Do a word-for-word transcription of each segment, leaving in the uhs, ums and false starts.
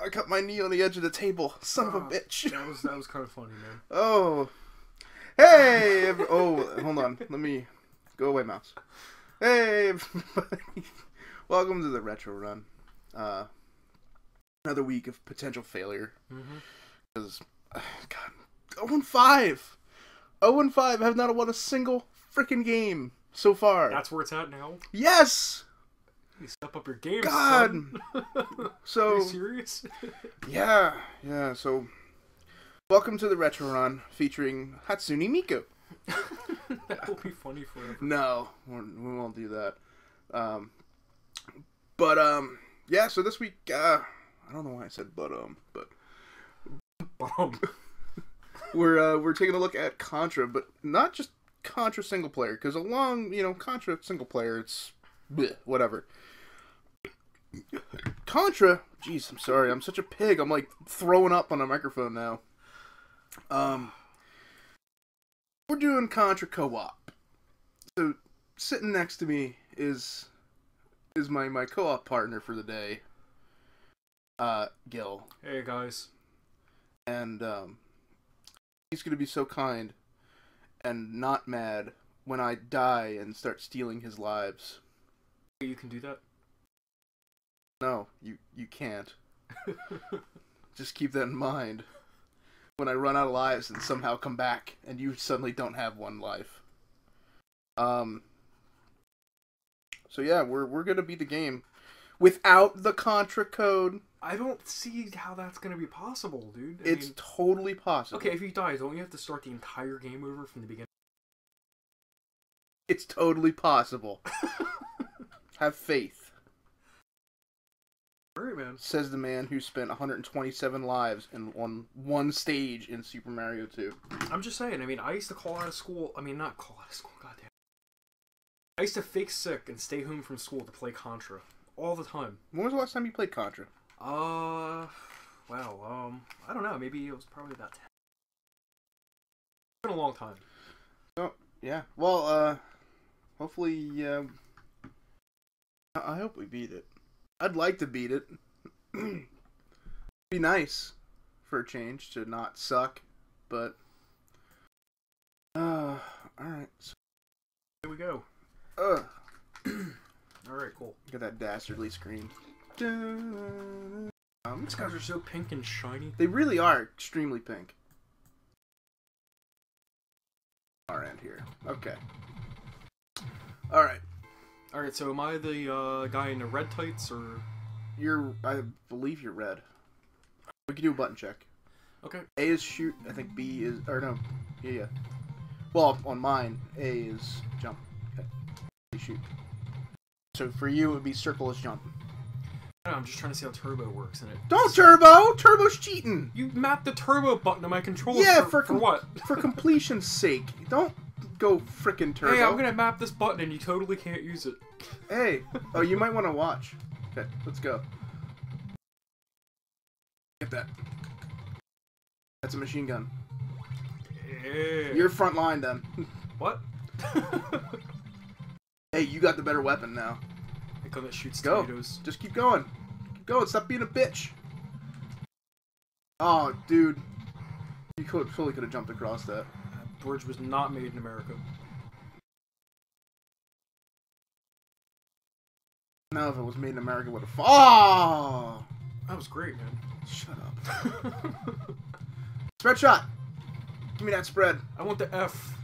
I cut my knee on the edge of the table. Son of a bitch. That was that was kind of funny, man. Oh. Hey. Every, oh, hold on. Let me go away, mouse. Hey, everybody. Welcome to the retro run. Uh, another week of potential failure. Because mm-hmm. uh, God, oh and five. oh and five. I have not won a single freaking game so far. That's where it's at now. Yes. You step up your game, God. So, are you serious? yeah, yeah. So, welcome to the retro run featuring Hatsune Miku. That will be funny forever. No, we won't do that. Um, but um, yeah. So this week, uh, I don't know why I said but um, but um, we're uh, we're taking a look at Contra, but not just Contra single player, because along you know Contra single player, it's bleh, whatever. Contra, jeez, I'm sorry, I'm such a pig. I'm like throwing up on a microphone now. Um, we're doing Contra co-op. So sitting next to me is is my my co-op partner for the day, uh, Gil. Hey guys, and um, he's gonna be so kind and not mad when I die and start stealing his lives. You can do that. No, you you can't. Just keep that in mind. When I run out of lives and somehow come back, and you suddenly don't have one life. Um. So yeah, we're we're gonna beat the game without the Contra code. I don't see how that's gonna be possible, dude. I it's mean, totally possible. Okay, if you die, don't you have to start the entire game over from the beginning? It's totally possible. Have faith. Right, man. Says the man who spent one hundred twenty-seven lives in one one stage in Super Mario two. I'm just saying. I mean, I used to call out of school. I mean, not call out of school. Goddamn. I used to fake sick and stay home from school to play Contra all the time. When was the last time you played Contra? Uh, well, um, I don't know. Maybe it was probably about ten. It's been a long time. Oh yeah. Well, uh, hopefully, uh, I hope we beat it. I'd like to beat it. Be nice for a change to not suck, but uh, all right. So here we go. Uh, all right, cool. Look at that dastardly screen. Um, These guys are so pink and shiny. They really are extremely pink. Our end here. Okay. All right. All right, so am I the uh, guy in the red tights, or...? You're... I believe you're red. We can do a button check. Okay. A is shoot, I think B is... Or no, yeah, yeah. Well, on mine, A is jump. Okay. A is shoot. So for you, it would be circle is jump. I don't know, I'm just trying to see how turbo works in it. Don't turbo! Turbo's cheating! You mapped the turbo button on my controller. Yeah, for, for, for what? For completion's sake. Don't... Go frickin' turbo. Hey, I'm gonna map this button and you totally can't use it. Hey. Oh, you might want to watch. Okay, let's go. Get that. That's a machine gun. Yeah. You're front line then. What? Hey, you got the better weapon now. I come that shoots go. Tomatoes. Just keep going. Keep going. Stop being a bitch. Oh, dude. You could fully could have jumped across that. Bridge was not made in America. Now if it was made in America, it would have fallen. Oh! That was great, man. Shut up. Spread shot! Give me that spread. I want the F.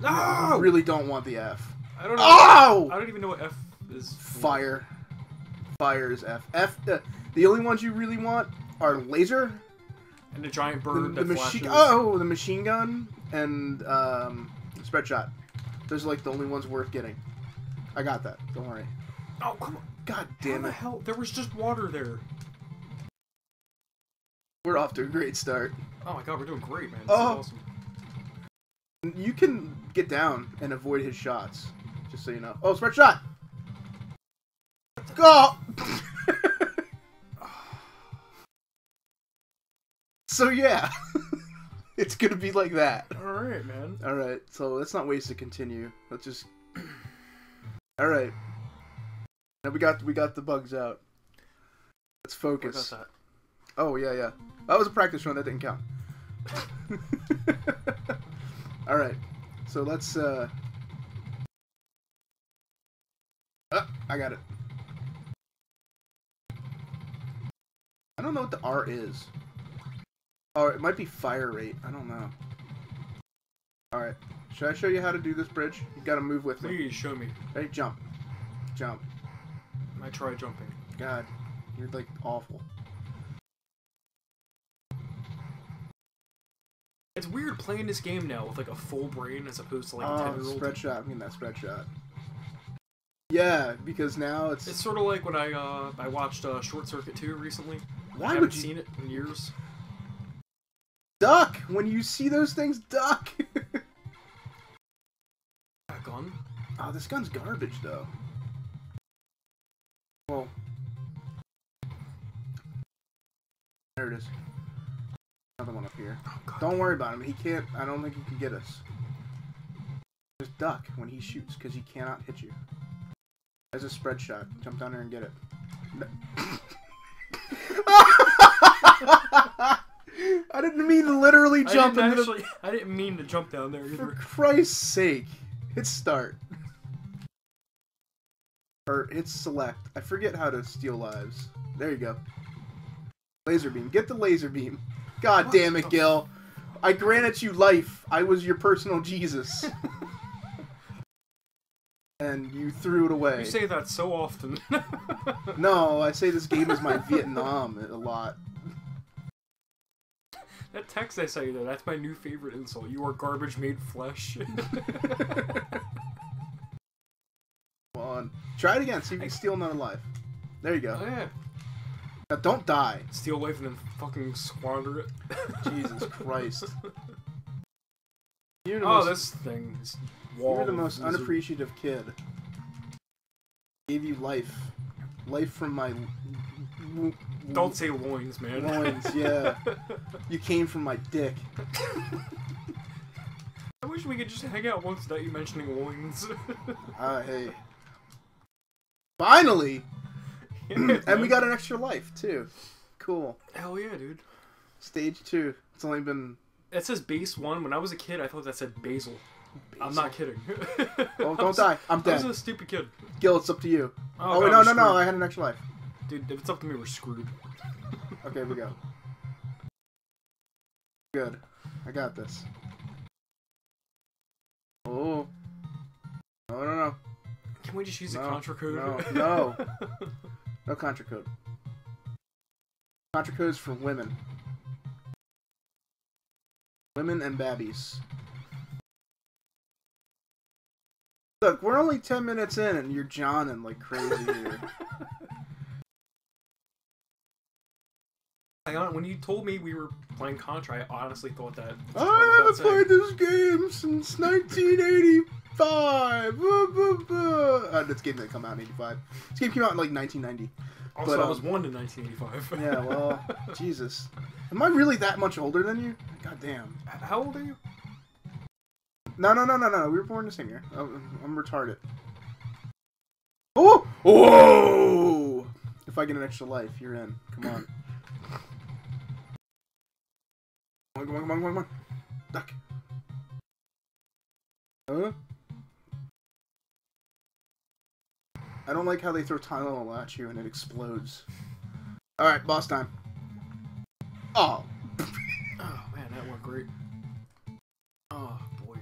No! I really don't want the F. I don't know. Oh! I don't even know what F is. Fire. Fire is F. F. Uh, the only ones you really want are laser. And the giant bird the, that the flashes. Oh, the machine gun. And, um, spread shot. Those are, like, the only ones worth getting. I got that. Don't worry. Oh, come on. God damn it. How the hell? There was just water there. We're off to a great start. Oh, my God. We're doing great, man. This oh. Is awesome. You can get down and avoid his shots. Just so you know. Oh, spread shot! Go! So, yeah. It's gonna be like that. Alright, man. Alright, so let's not waste to continue. Let's just... Alright. Now we got we got the bugs out. Let's focus. What about that? Oh, yeah, yeah. That was a practice run. That didn't count. All right. So let's... Uh... Oh, I got it. I don't know what the R is. Oh, it might be fire rate. I don't know. All right. Should I show you how to do this bridge? You got to move with me. Please show me. Hey, jump. Jump. I try jumping. God, you're like awful. It's weird playing this game now with like a full brain as opposed to like oh, a ten-year-old. Spread shot. I mean that spread shot. Yeah, because now it's it's sort of like when I uh I watched uh, Short Circuit two recently. Why I haven't would you seen it in years? Duck when you see those things, duck. That gun. Oh, this gun's garbage though. Well, there it is. Another one up here. Oh, don't worry about him. He can't. I don't think he can get us. Just duck when he shoots, because he cannot hit you. There's a spread shot. Jump down there and get it. I didn't mean to literally jump. I didn't, actually, the... I didn't mean to jump down there either. For Christ's sake, hit start. Or it's select. I forget how to steal lives. There you go. Laser beam. Get the laser beam. God what damn it, Gil. I granted you life. I was your personal Jesus. And you threw it away. You say that so often. No, I say this game is my Vietnam a lot. That text I say, though, that's my new favorite insult. You are garbage made flesh. Try it again, so you can steal another life. There you go. Oh, yeah. Now, don't die. Steal life and then fucking squander it. Jesus Christ. You're the oh, most, this thing. This wall you're the most loser. Unappreciative kid. Gave you life. Life from my... Don't say loins, man. Loins, yeah. You came from my dick. I wish we could just hang out once without you mentioning loins. Ah, uh, hey. Finally! Yeah, and we got an extra life, too. Cool. Hell yeah, dude. Stage two. It's only been... It says base one. When I was a kid, I thought that said basil. basil. I'm not kidding. Oh, don't was, die. I'm dead. I was a stupid kid. Gil, it's up to you. Oh, oh God, no, no, no. I had an extra life. Dude, if it's up to me, we're screwed. Okay, we go. Good. I got this. Oh. No, no, no. Can we just use no, the Contra code? No, no. No Contra code. Contra code's for women. Women and babbies. Look, we're only ten minutes in and you're Johnin' like crazy here. When you told me we were playing Contra, I honestly thought that... I haven't played this game since nineteen eighty... Five. Buh, buh, buh. Uh, this game didn't come out in eighty-five. This game came out in like nineteen ninety. Also, but, um, I was one in nineteen eighty-five. Yeah, well, Jesus. Am I really that much older than you? God damn. How old are you? No, no, no, no, no. We were born the same year. I'm, I'm retarded. Oh! Oh! If I get an extra life, you're in. Come on. Come on, come on, come on, come on. Duck. Huh? I don't like how they throw Tylenol at you and it explodes. Alright, boss time. Oh. Oh, man, that went great. Oh, boy.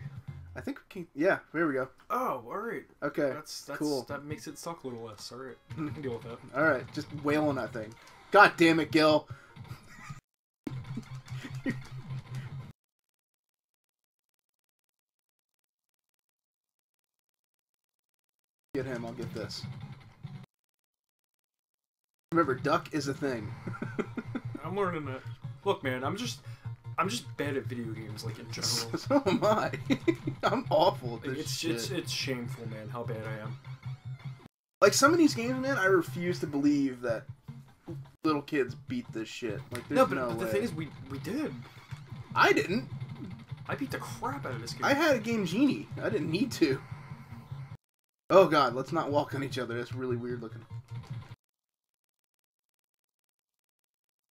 I think we can... Yeah, there we go. Oh, alright. Okay, that's, that's cool. That makes it suck a little less. Alright, we can deal with that. Alright, just wail on that thing. God damn it, Gil. Get him, I'll get this. Remember, duck is a thing. I'm learning that. Look, man, I'm just I'm just bad at video games, like, in general. So, so am I. I'm awful at this it's, shit. It's, it's shameful, man, how bad I am. Like, some of these games, man, I refuse to believe that little kids beat this shit. Like, there's no, but, no but way. The thing is, we, we did. I didn't. I beat the crap out of this game. I had a Game Genie. I didn't need to. Oh god, let's not walk on each other. That's really weird looking.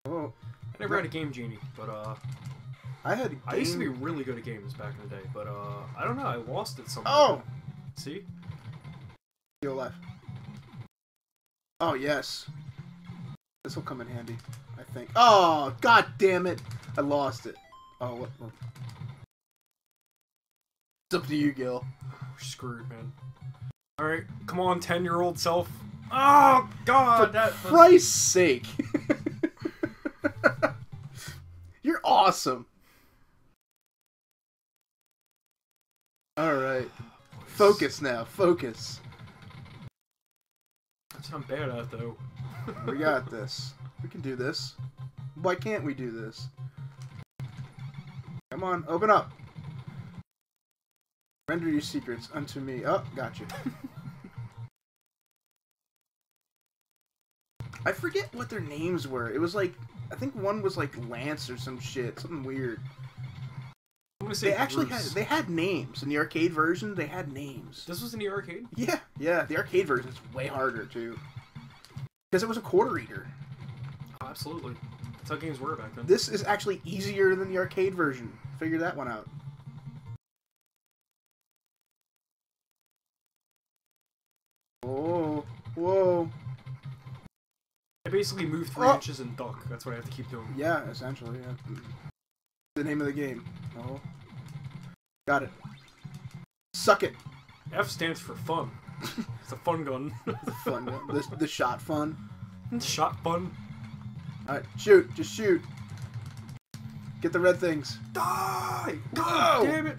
Oh. Never had a Game Genie, but uh, I had. Game... I used to be really good at games back in the day, but uh, I don't know. I lost it somewhere. Oh, see, you're alive. Oh yes, this will come in handy, I think. Oh god damn it! I lost it. Oh, what? what? It's up to you, Gil. We're screwed, man. All right, come on, ten-year-old self. Oh god! For that, Christ's sake! You're awesome. All right, focus now. Focus. That's not bad at though. We got this. We can do this. Why can't we do this? Come on, open up. Render your secrets unto me. Oh, gotcha. I forget what their names were. It was like, I think one was like Lance or some shit, something weird. I'm gonna say they actually Bruce. had they had names in the arcade version. They had names. This was in the arcade. Yeah, yeah. The arcade version is way harder too, because it was a quarter eater. Oh, absolutely, that's how games were back then. This is actually easier than the arcade version. Figure that one out. Whoa, whoa. Basically move three oh. inches and duck. That's what I have to keep doing. Yeah, essentially, yeah. The name of the game. Oh. Got it. Suck it. F stands for fun. It's a fun gun. The fun gun. The, the shot fun. Shot fun. Alright, shoot. Just shoot. Get the red things. Die! Whoa! Damn it!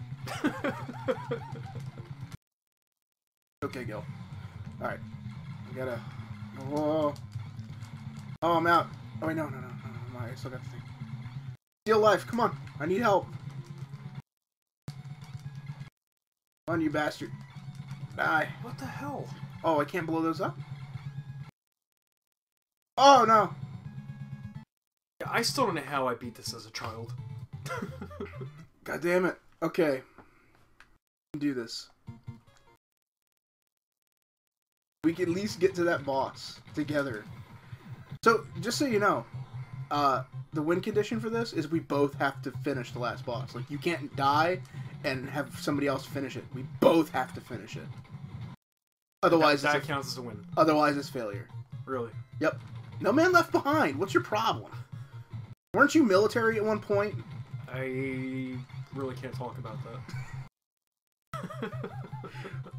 Okay, go. Alright. I gotta... Whoa. Oh, I'm out. Oh, wait, no, no, no, no, no, I still got the thing. Steal life, come on. I need help. Come on, you bastard. Die. What the hell? Oh, I can't blow those up? Oh, no. Yeah, I still don't know how I beat this as a child. God damn it. Okay. We can do this. We can at least get to that boss together. So, just so you know, uh, the win condition for this is we both have to finish the last boss. Like, you can't die and have somebody else finish it. We both have to finish it. Otherwise, that, that it's a, counts as a win. Otherwise, it's failure. Really? Yep. No man left behind. What's your problem? Weren't you military at one point? I really can't talk about that.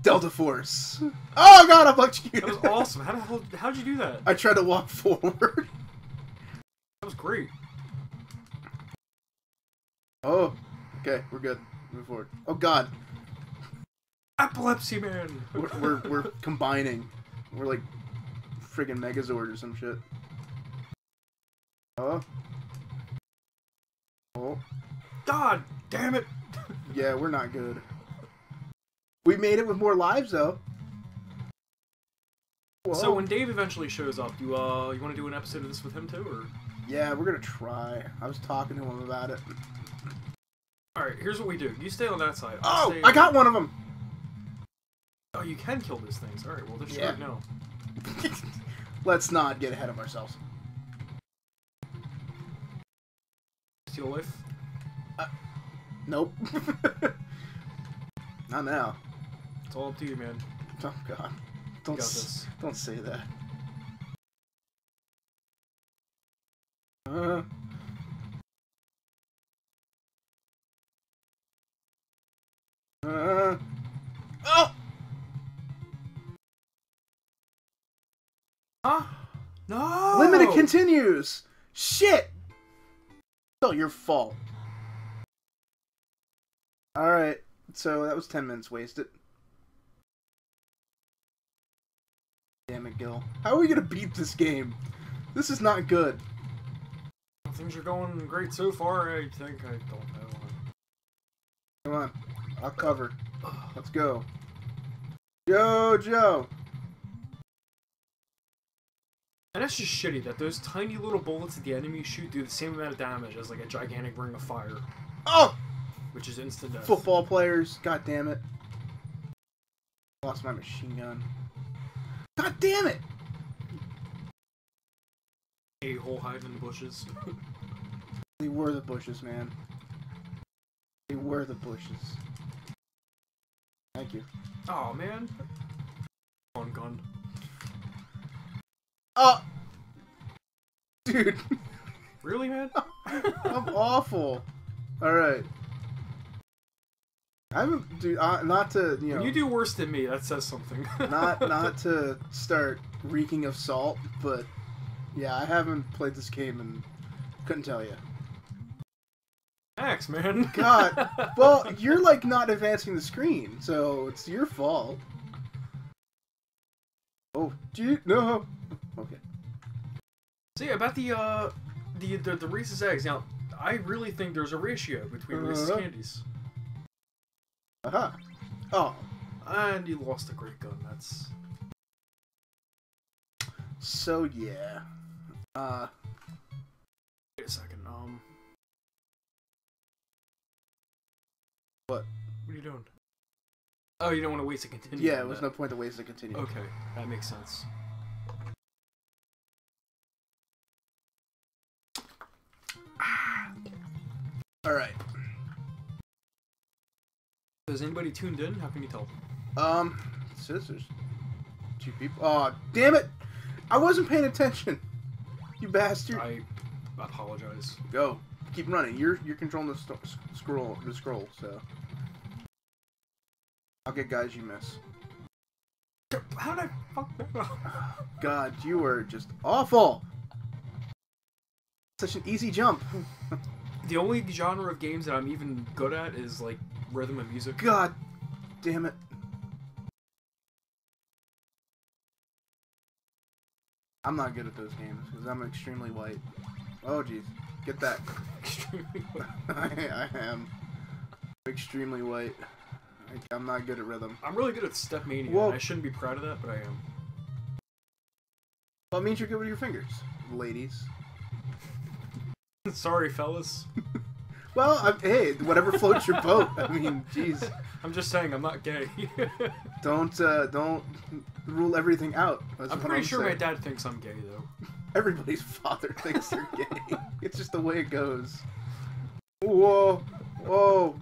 Delta Force. Oh god, I bucked you. That was awesome. How the hell? How'd you do that? I tried to walk forward. That was great. Oh, okay, we're good. Move forward. Oh god. Epilepsy man. We're we're, we're combining. We're like friggin' Megazord or some shit. Oh. Oh. God damn it. Yeah, we're not good. We made it with more lives, though. Whoa. So when Dave eventually shows up, you uh, you want to do an episode of this with him too, or? Yeah, we're gonna try. I was talking to him about it. All right, here's what we do. You stay on that side. I'll oh, stay... I got one of them. Oh, you can kill these things. All right, well, they're yeah. no. Let's not get ahead of ourselves. Steal life? Uh, nope. Not now. It's all up to you, man. Oh god. Don't s don't say that. Uh. Uh. Oh. Huh? No. Limited continues. Shit. It's all your fault. All right. So that was ten minutes wasted. Damn it, Gil. How are we gonna beat this game? This is not good. Things are going great so far, I think. I don't know. Come on. I'll cover. Let's go. Yo, Joe! And that's just shitty that those tiny little bullets that the enemy shoot do the same amount of damage as like a gigantic ring of fire. Oh! Which is instant death. Football players, god damn it. Lost my machine gun. God damn it! A hole hiding in the bushes. They were the bushes, man. They were the bushes. Thank you. Oh man. On gun. Oh, dude. Really, man? I'm awful. All right. I'm, dude. Uh, not to you know. When you do worse than me. That says something. not not to start reeking of salt, but yeah, I haven't played this game and couldn't tell you. Thanks, man. God. Well, you're like not advancing the screen, so it's your fault. Oh, dude, no. Okay. See, about the uh, the the, the Reese's eggs. Now, I really think there's a ratio between uh-huh. Reese's candies. Uh-huh. Oh. And you lost a great gun, that's... So, yeah. Uh... Wait a second, um... What? What are you doing? Oh, you don't want to waste a continue? Yeah, there's no point to waste a continue. Okay, that makes sense. Ah. Alright. Is anybody tuned in? How can you tell? Um, sisters. Two people. Oh, damn it! I wasn't paying attention. You bastard. I apologize. Go. Keep running. You're you're controlling the st scroll. The scroll. So. I'll get guys you miss. How did I fuck that up? God, you are just awful. Such an easy jump. The only genre of games that I'm even good at is like. Rhythm and music. God damn it. I'm not good at those games because I'm extremely white. Oh jeez. Get that. Extremely white. I, I am extremely white. I, I'm not good at rhythm. I'm really good at Step Mania. Well, I shouldn't be proud of that, but I am. Well, it means you're good with your fingers, ladies. Sorry, fellas. Well, I'm, hey, whatever floats your boat. I mean, jeez. I'm just saying, I'm not gay. don't, uh, don't rule everything out. I'm pretty I'm sure saying. My dad thinks I'm gay, though. Everybody's father thinks they're gay. It's just the way it goes. Whoa, whoa.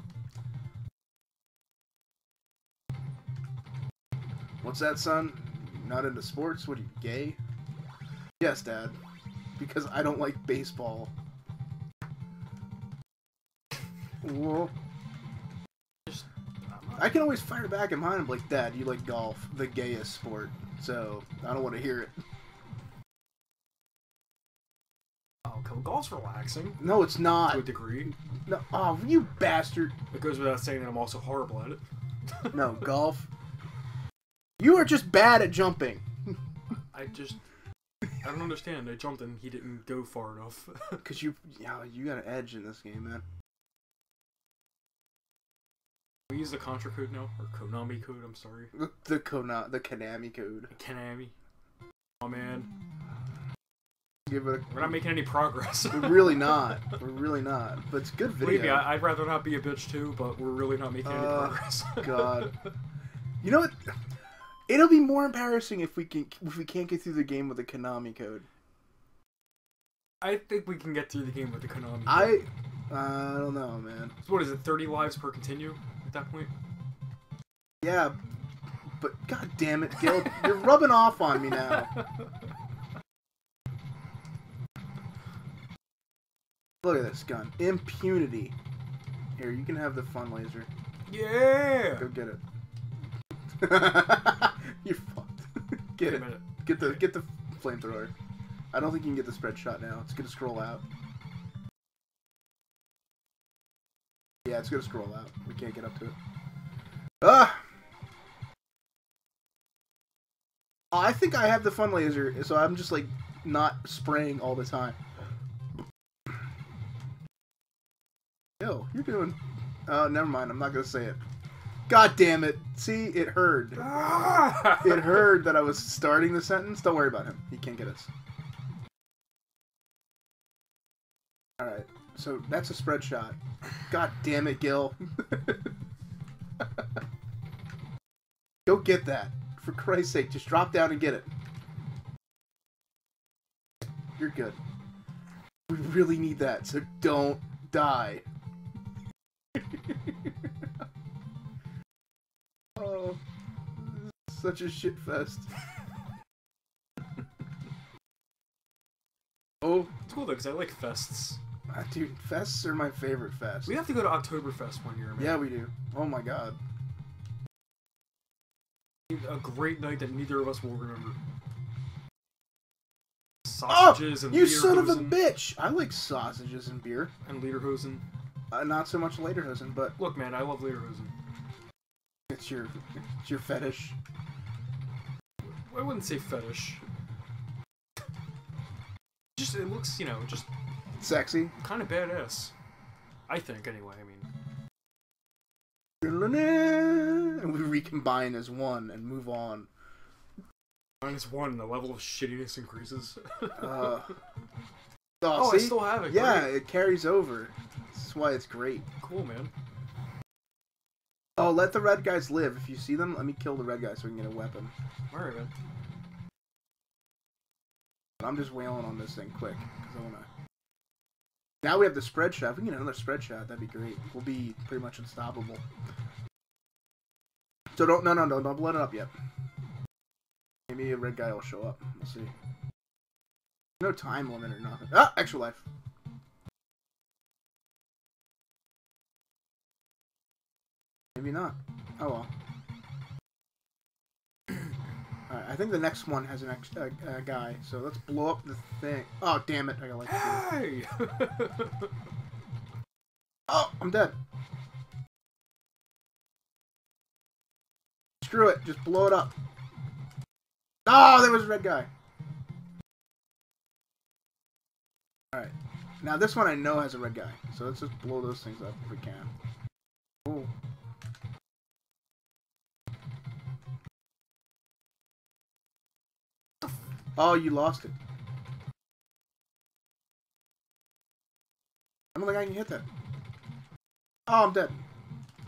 What's that, son? Not into sports? What, are you gay? Yes, Dad. Because I don't like baseball. Whoa. Just, I can always fire back at mine and be like, Dad, you like golf, the gayest sport, so I don't want to hear it. Oh, golf's relaxing. No, it's not. To a degree. No, oh, you bastard. It goes without saying that I'm also horrible at it. No, golf. You are just bad at jumping. I just... I don't understand. I jumped and he didn't go far enough. Because you, yeah, you got an edge in this game, man. We use the Contra code now, or Konami code, I'm sorry. The Kona, the Konami code. Konami. Oh man. Give it a... We're not making any progress. We're really not. We're really not. But it's good video. Believe me, I, I'd rather not be a bitch too, but we're really not making uh, any progress. God. You know what? It'll be more embarrassing if we can if we can't get through the game with the Konami code. I think we can get through the game with the Konami code. I uh, I don't know, man. So what is it? thirty lives per continue? At that point, yeah, but god damn it, Gil, you're rubbing off on me now. Look at this gun, impunity. Here, you can have the fun laser. Yeah, go get it. You're fucked. Get it. Get the get the flamethrower. I don't think you can get the spread shot now. It's gonna scroll out. Yeah, it's gonna scroll out. We can't get up to it. Ah! I think I have the fun laser, so I'm just like not spraying all the time. Yo, you're doing. Oh, uh, never mind. I'm not gonna say it. God damn it! See, it heard. Ah! It heard that I was starting the sentence. Don't worry about him. He can't get us. All right. So that's a spread shot. God damn it, Gil. Go get that. For Christ's sake, just drop down and get it. You're good. We really need that, so don't die. Oh, such a shitfest. Oh, it's cool though, because I like fests. Ah, dude, fests are my favorite fest. We have to go to Oktoberfest one year, man. Yeah, we do. Oh my god. A great night that neither of us will remember. Sausages oh, and you son of a bitch! I like sausages and beer. And lederhosen. Uh, not so much lederhosen, but... Look, man, I love lederhosen. It's your, it's your fetish. I wouldn't say fetish. Just, it looks, you know, just... sexy? Kind of badass. I think, anyway, I mean... And we recombine as one and move on. Minus one, the level of shittiness increases. uh, oh, oh I still have it. Yeah, great. It carries over. This is why it's great. Cool, man. Oh, let the red guys live. If you see them, let me kill the red guy so we can get a weapon. Alright, man. I'm just wailing on this thing quick, because I want to... Now we have the spread shot. If we can get another spread shot, that'd be great. We'll be pretty much unstoppable. So don't, no, no, no, don't let it up yet. Maybe a red guy will show up. We'll see. No time limit or nothing. Ah! Extra life. Maybe not. Oh well. Alright, I think the next one has an extra uh, uh, guy, so let's blow up the thing. Oh, damn it. I got like hey! Oh, I'm dead. Screw it. Just blow it up. Oh, there was a red guy. Alright. Now this one I know has a red guy, so let's just blow those things up if we can. Ooh. Oh, you lost it. I don't think I can hit that. Oh, I'm dead.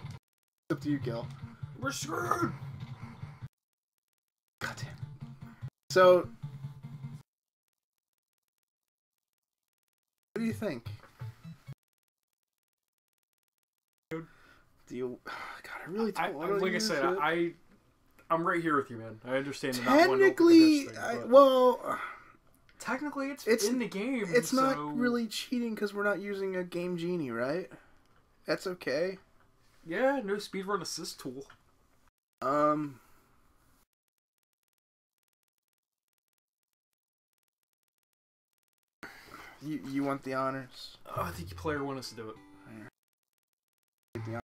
It's up to you, Gil. We're screwed! God damn it. So... What do you think? Dude. Do you... God, I really don't I, I, like I, I said, shit. I... I'm right here with you, man. I understand that. Technically, that one thing, I, well, technically, it's, it's in the game. It's so... not really cheating because we're not using a Game Genie, right? That's okay. Yeah, no speedrun assist tool. Um. You you want the honors? Oh, I think player one has to do it.